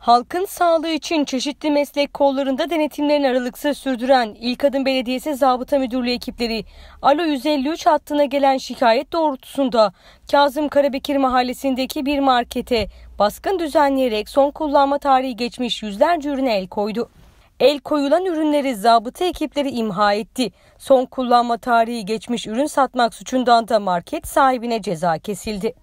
Halkın sağlığı için çeşitli meslek kollarında denetimlerini aralıksız sürdüren İlkadım Belediyesi Zabıta Müdürlüğü ekipleri Alo 153 hattına gelen şikayet doğrultusunda Kazım Karabekir mahallesindeki bir markete baskın düzenleyerek son kullanma tarihi geçmiş yüzlerce ürüne el koydu. El koyulan ürünleri zabıta ekipleri imha etti. Son kullanma tarihi geçmiş ürün satmak suçundan da market sahibine ceza kesildi.